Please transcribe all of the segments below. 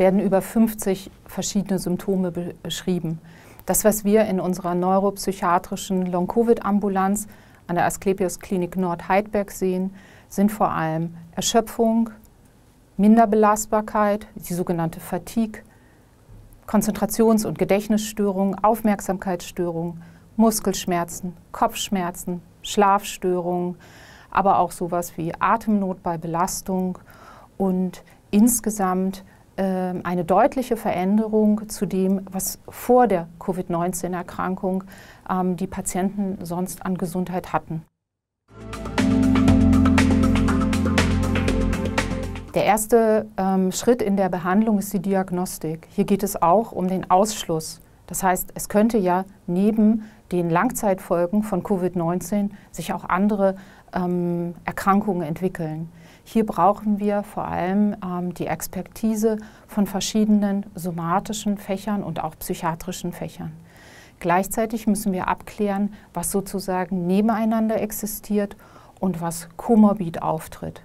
werden über 50 verschiedene Symptome beschrieben. Das, was wir in unserer neuropsychiatrischen Long-Covid-Ambulanz an der Asklepios-Klinik Nord-Heidberg sehen, sind vor allem Erschöpfung, Minderbelastbarkeit, die sogenannte Fatigue, Konzentrations- und Gedächtnisstörungen, Aufmerksamkeitsstörungen, Muskelschmerzen, Kopfschmerzen, Schlafstörungen, aber auch sowas wie Atemnot bei Belastung und insgesamt eine deutliche Veränderung zu dem, was vor der Covid-19-Erkrankung die Patienten sonst an Gesundheit hatten. Der erste Schritt in der Behandlung ist die Diagnostik. Hier geht es auch um den Ausschluss. Das heißt, es könnte ja neben den Langzeitfolgen von Covid-19 sich auch andere Erkrankungen entwickeln. Hier brauchen wir vor allem die Expertise von verschiedenen somatischen Fächern und auch psychiatrischen Fächern. Gleichzeitig müssen wir abklären, was sozusagen nebeneinander existiert und was komorbid auftritt.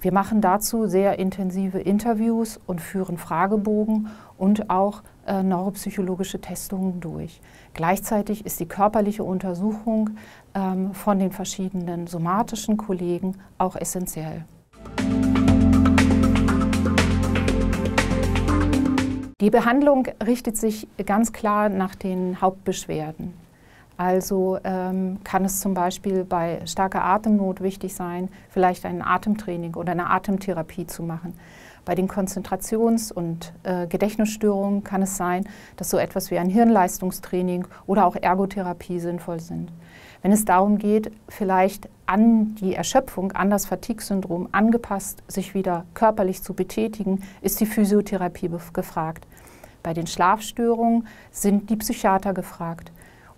Wir machen dazu sehr intensive Interviews und führen Fragebogen und auch neuropsychologische Testungen durch. Gleichzeitig ist die körperliche Untersuchung von den verschiedenen somatischen Kollegen auch essentiell. Die Behandlung richtet sich ganz klar nach den Hauptbeschwerden. Also kann es zum Beispiel bei starker Atemnot wichtig sein, vielleicht ein Atemtraining oder eine Atemtherapie zu machen. Bei den Konzentrations- und Gedächtnisstörungen kann es sein, dass so etwas wie ein Hirnleistungstraining oder auch Ergotherapie sinnvoll sind. Wenn es darum geht, vielleicht an die Erschöpfung, an das Fatigue-Syndrom angepasst, sich wieder körperlich zu betätigen, ist die Physiotherapie gefragt. Bei den Schlafstörungen sind die Psychiater gefragt.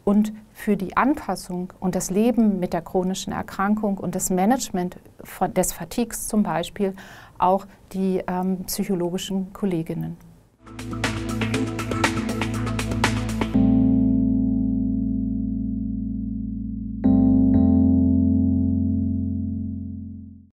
Und für die Anpassung und das Leben mit der chronischen Erkrankung und das Management des Fatigues zum Beispiel auch die psychologischen Kolleginnen.